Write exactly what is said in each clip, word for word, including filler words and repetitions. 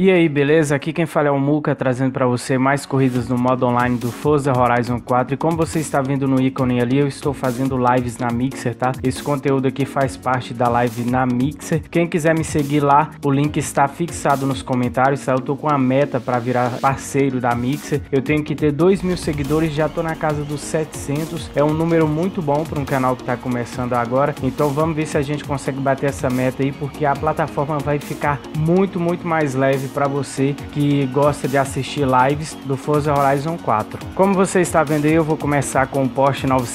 E aí, beleza? Aqui quem fala é o Muka, trazendo para você mais corridas no modo online do Forza Horizon quatro. E como você está vendo no ícone ali, eu estou fazendo lives na Mixer, tá? Esse conteúdo aqui faz parte da live na Mixer. Quem quiser me seguir lá, o link está fixado nos comentários, tá? Eu tô com a meta para virar parceiro da Mixer. Eu tenho que ter dois mil seguidores, já tô na casa dos setecentos. É um número muito bom para um canal que tá começando agora. Então vamos ver se a gente consegue bater essa meta aí, porque a plataforma vai ficar muito, muito mais leve para você que gosta de assistir lives do Forza Horizon quatro. Como você está vendo aí, eu vou começar com o Porsche nove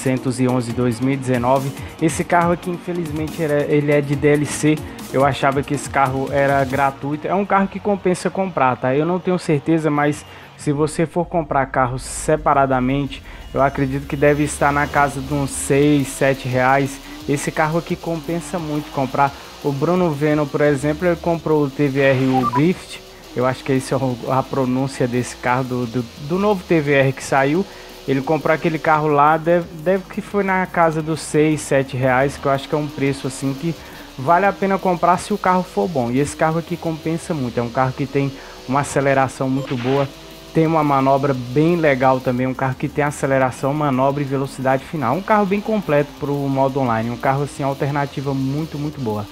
onze dois mil e dezenove. Esse carro aqui, infelizmente, ele é de D L C. Eu achava que esse carro era gratuito. É um carro que compensa comprar, tá? Eu não tenho certeza, mas se você for comprar carros separadamente, eu acredito que deve estar na casa de uns seis, sete reais. Esse carro aqui compensa muito comprar. O Bruno Veno, por exemplo, ele comprou o T V R Ugrift. Eu acho que essa é a pronúncia desse carro, do, do, do novo T V R que saiu. Ele comprou aquele carro lá, deve, deve que foi na casa dos seis, sete reais, que eu acho que é um preço assim que vale a pena comprar se o carro for bom. E esse carro aqui compensa muito, é um carro que tem uma aceleração muito boa, tem uma manobra bem legal também, um carro que tem aceleração, manobra e velocidade final. Um carro bem completo para o modo online, um carro assim, alternativa muito, muito boa.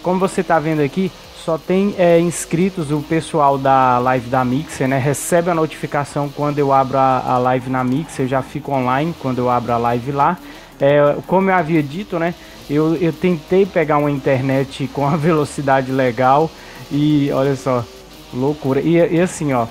Como você está vendo aqui, só tem é, inscritos o pessoal da live da Mixer, né? Recebe a notificação quando eu abro a, a live na Mixer, eu já fico online quando eu abro a live lá. É, como eu havia dito, né? Eu, eu tentei pegar uma internet com a velocidade legal e olha só, loucura. E, e assim, ó,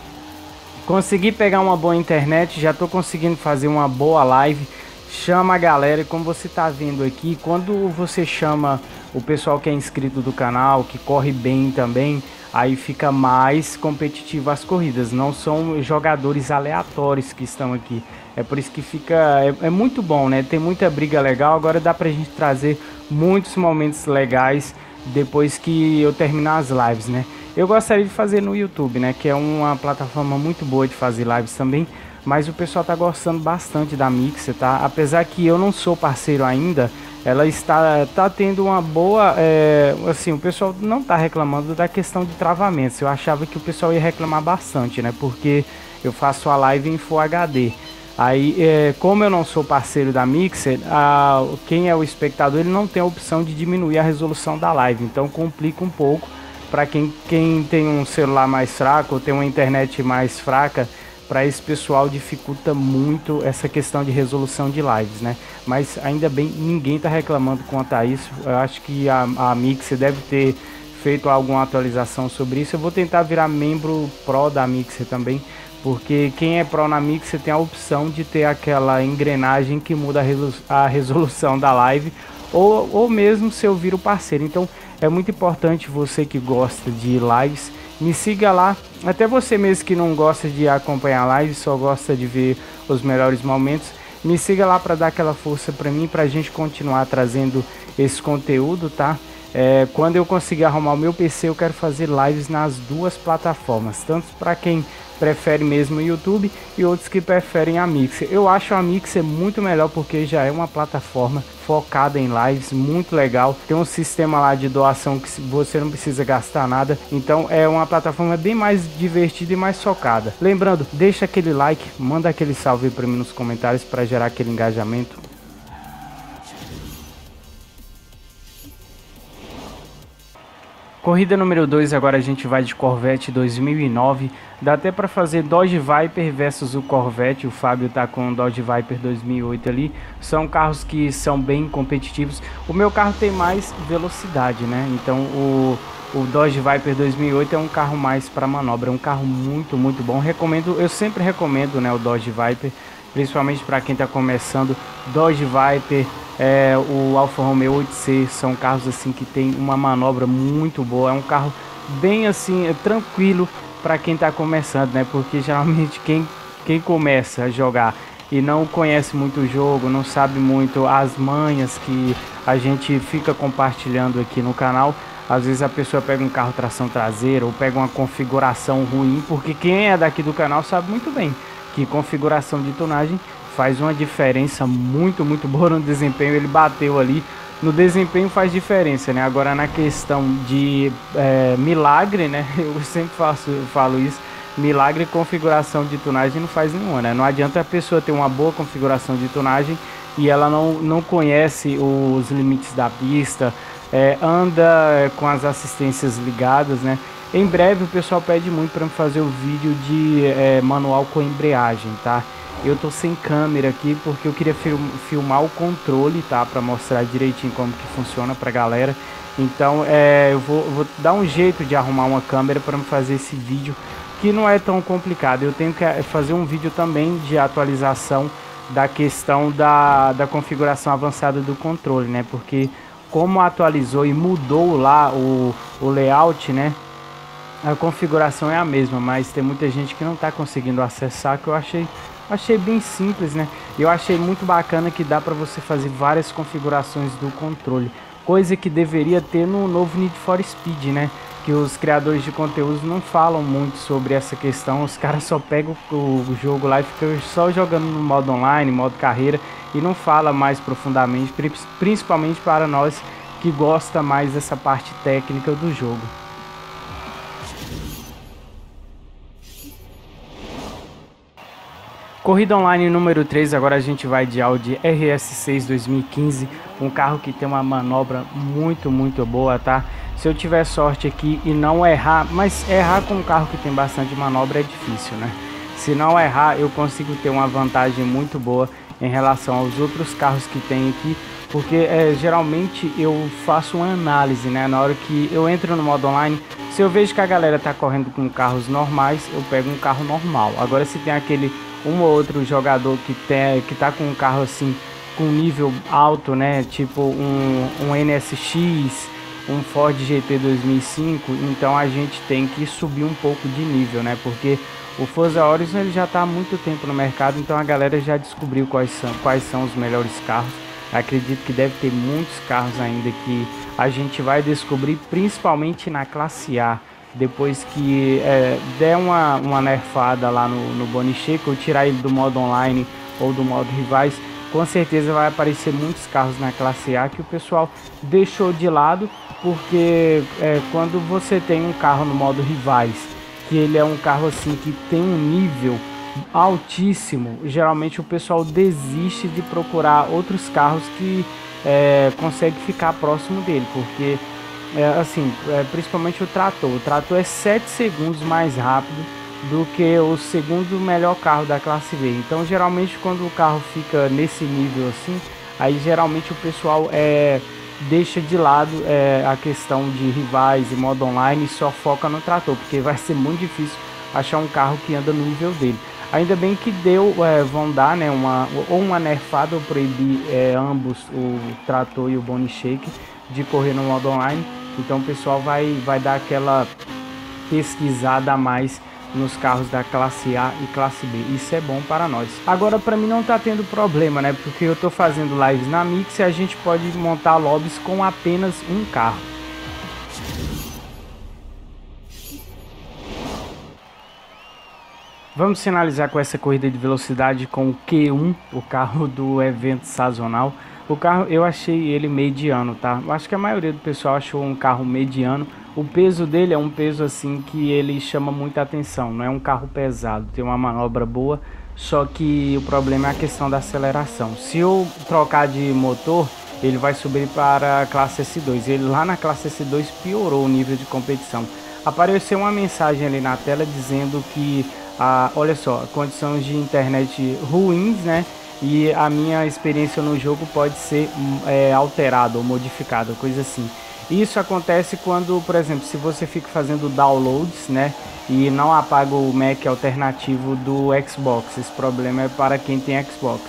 consegui pegar uma boa internet, já tô conseguindo fazer uma boa live. Chama a galera, e como você tá vendo aqui, quando você chama o pessoal que é inscrito do canal, que corre bem também, aí fica mais competitivo as corridas. Não são jogadores aleatórios que estão aqui. É por isso que fica... É, é muito bom, né? Tem muita briga legal. Agora dá pra gente trazer muitos momentos legais depois que eu terminar as lives, né? Eu gostaria de fazer no YouTube, né? Que é uma plataforma muito boa de fazer lives também. Mas o pessoal tá gostando bastante da Mixer, tá? Apesar que eu não sou parceiro ainda, ela está tá tendo uma boa... É, assim, o pessoal não tá reclamando da questão de travamentos. Eu achava que o pessoal ia reclamar bastante, né? Porque eu faço a live em Full H D. Aí, é, como eu não sou parceiro da Mixer, a, quem é o espectador, ele não tem a opção de diminuir a resolução da live. Então complica um pouco para quem, quem tem um celular mais fraco ou tem uma internet mais fraca. Para esse pessoal dificulta muito essa questão de resolução de lives, né? Mas ainda bem, ninguém tá reclamando quanto a isso. Eu acho que a, a Mixer deve ter feito alguma atualização sobre isso. Eu vou tentar virar membro pro da Mixer também, porque quem é pro na Mixer tem a opção de ter aquela engrenagem que muda a, resolu a resolução da live, ou, ou mesmo se eu viro parceiro. Então é muito importante você que gosta de lives, me siga lá, até você mesmo que não gosta de acompanhar live, só gosta de ver os melhores momentos, me siga lá para dar aquela força para mim, para a gente continuar trazendo esse conteúdo, tá? É, quando eu conseguir arrumar o meu P C, eu quero fazer lives nas duas plataformas, tanto para quem prefere mesmo o YouTube e outros que preferem a Mixer. Eu acho a Mixer muito melhor porque já é uma plataforma focada em lives, muito legal. Tem um sistema lá de doação que você não precisa gastar nada, então é uma plataforma bem mais divertida e mais focada. Lembrando, deixa aquele like, manda aquele salve para mim nos comentários para gerar aquele engajamento. Corrida número dois, agora a gente vai de Corvette dois mil e nove, dá até para fazer Dodge Viper versus o Corvette. O Fábio tá com o Dodge Viper dois mil e oito ali, são carros que são bem competitivos. O meu carro tem mais velocidade, né? Então o, o Dodge Viper dois mil e oito é um carro mais para manobra, é um carro muito, muito bom. Recomendo, eu sempre recomendo, né, o Dodge Viper, principalmente para quem está começando. Dodge Viper, é, o Alfa Romeo oito C, são carros assim que tem uma manobra muito boa, é um carro bem assim, é, tranquilo para quem está começando, né? Porque geralmente quem, quem começa a jogar e não conhece muito o jogo, não sabe muito as manhas que a gente fica compartilhando aqui no canal, às vezes a pessoa pega um carro tração traseira ou pega uma configuração ruim, porque quem é daqui do canal sabe muito bem que configuração de tonagem faz uma diferença muito, muito boa no desempenho. Ele bateu ali no desempenho faz diferença, né? Agora, na questão de é, milagre, né? Eu sempre faço, falo isso. Milagre configuração de tunagem não faz nenhuma, né? Não adianta a pessoa ter uma boa configuração de tunagem e ela não, não conhece os limites da pista, é, anda com as assistências ligadas, né? Em breve o pessoal pede muito para fazer o vídeo de é, manual com embreagem, tá? Eu tô sem câmera aqui porque eu queria filmar o controle, tá? Para mostrar direitinho como que funciona pra galera. Então é, eu vou, vou dar um jeito de arrumar uma câmera para fazer esse vídeo, que não é tão complicado. Eu tenho que fazer um vídeo também de atualização da questão da, da configuração avançada do controle, né? Porque como atualizou e mudou lá o, o layout, né? A configuração é a mesma, mas tem muita gente que não tá conseguindo acessar, que eu achei, achei bem simples, né? Eu achei muito bacana que dá para você fazer várias configurações do controle, coisa que deveria ter no novo Need for Speed, né? Que os criadores de conteúdo não falam muito sobre essa questão. Os caras só pegam o jogo lá e ficam só jogando no modo online, modo carreira, e não fala mais profundamente, principalmente para nós que gosta mais dessa parte técnica do jogo. Corrida online número três, agora a gente vai de Audi R S seis dois mil e quinze, um carro que tem uma manobra muito, muito boa, tá? Se eu tiver sorte aqui e não errar, mas errar com um carro que tem bastante manobra é difícil, né? Se não errar, eu consigo ter uma vantagem muito boa em relação aos outros carros que tem aqui, porque é, geralmente eu faço uma análise, né? Na hora que eu entro no modo online, se eu vejo que a galera tá correndo com carros normais, eu pego um carro normal. Agora, se tem aquele um ou outro jogador que tem, que tá com um carro assim, com nível alto, né, tipo um, um N S X, um Ford G T dois mil e cinco, então a gente tem que subir um pouco de nível, né, porque o Forza Horizon ele já tá há muito tempo no mercado, então a galera já descobriu quais são, quais são os melhores carros. Acredito que deve ter muitos carros ainda que a gente vai descobrir, principalmente na classe A. Depois que é, der uma, uma nerfada lá no, no Bonicheco, ou tirar ele do modo online ou do modo rivais, com certeza vai aparecer muitos carros na classe A que o pessoal deixou de lado, porque é, quando você tem um carro no modo rivais, que ele é um carro assim que tem um nível altíssimo, geralmente o pessoal desiste de procurar outros carros que é, consegue ficar próximo dele, porque... É, assim, é, principalmente o trator. O trator é sete segundos mais rápido do que o segundo melhor carro da classe B. Então, geralmente, quando o carro fica nesse nível assim, aí geralmente o pessoal é, deixa de lado é, a questão de rivais e modo online e só foca no trator, porque vai ser muito difícil achar um carro que anda no nível dele. Ainda bem que deu, é, vão dar, né, uma, ou uma nerfada ou proibir é, ambos, o trator e o Bone Shake, de correr no modo online. Então o pessoal vai, vai dar aquela pesquisada a mais nos carros da classe A e classe B. Isso é bom para nós. Agora, para mim não tá tendo problema, né? Porque eu tô fazendo lives na Mixer e a gente pode montar lobbies com apenas um carro. Vamos finalizar com essa corrida de velocidade com o Q um, o carro do evento sazonal. O carro eu achei ele mediano, tá? Eu acho que a maioria do pessoal achou um carro mediano. O peso dele é um peso assim que ele chama muita atenção, não é um carro pesado, tem uma manobra boa, só que o problema é a questão da aceleração. Se eu trocar de motor, ele vai subir para a classe S dois. Ele lá na classe S dois piorou o nível de competição. Apareceu uma mensagem ali na tela dizendo que, ah, olha só, condições de internet ruins, né? E a minha experiência no jogo pode ser é, alterada ou modificada, coisa assim. Isso acontece quando, por exemplo, se você fica fazendo downloads, né, e não apaga o Mac alternativo do Xbox. Esse problema é para quem tem Xbox.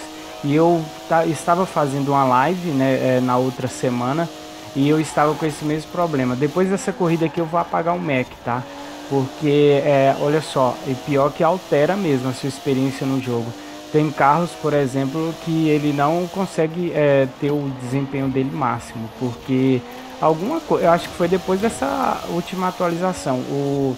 E eu estava fazendo uma live, né, é, na outra semana, e eu estava com esse mesmo problema. Depois dessa corrida aqui eu vou apagar o Mac, tá? Porque, é, olha só, é pior que altera mesmo a sua experiência no jogo. Tem carros, por exemplo, que ele não consegue é, ter o desempenho dele máximo, porque alguma coisa, eu acho que foi depois dessa última atualização, o,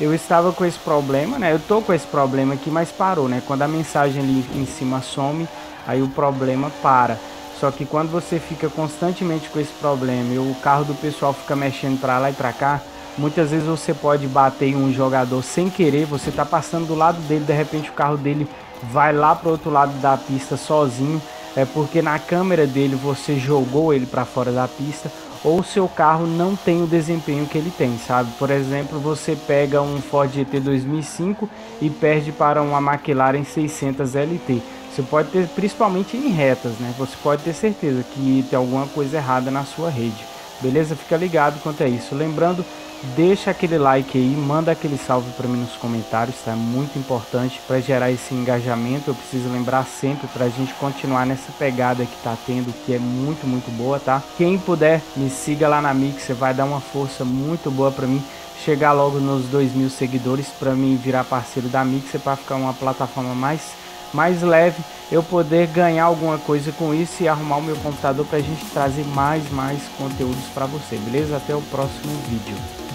eu estava com esse problema, né, eu tô com esse problema aqui, mas parou, né, quando a mensagem ali em cima some, aí o problema para. Só que quando você fica constantemente com esse problema e o carro do pessoal fica mexendo pra lá e pra cá, muitas vezes você pode bater em um jogador sem querer, você tá passando do lado dele, de repente o carro dele vai lá pro outro lado da pista sozinho, é porque na câmera dele você jogou ele pra fora da pista, ou seu carro não tem o desempenho que ele tem, sabe? Por exemplo, você pega um Ford G T dois mil e cinco e perde para uma McLaren seiscentos L T. Você pode ter, principalmente em retas, né? Você pode ter certeza que tem alguma coisa errada na sua rede. Beleza? Fica ligado quanto a isso. Lembrando, deixa aquele like aí, manda aquele salve para mim nos comentários, tá? É muito importante para gerar esse engajamento. Eu preciso lembrar sempre para a gente continuar nessa pegada que tá tendo, que é muito, muito boa, tá? Quem puder, me siga lá na Mixer, vai dar uma força muito boa para mim chegar logo nos dois mil seguidores, para mim virar parceiro da Mixer, para ficar uma plataforma mais... mais leve, eu poder ganhar alguma coisa com isso e arrumar o meu computador para a gente trazer mais mais conteúdos para você, beleza? Até o próximo vídeo.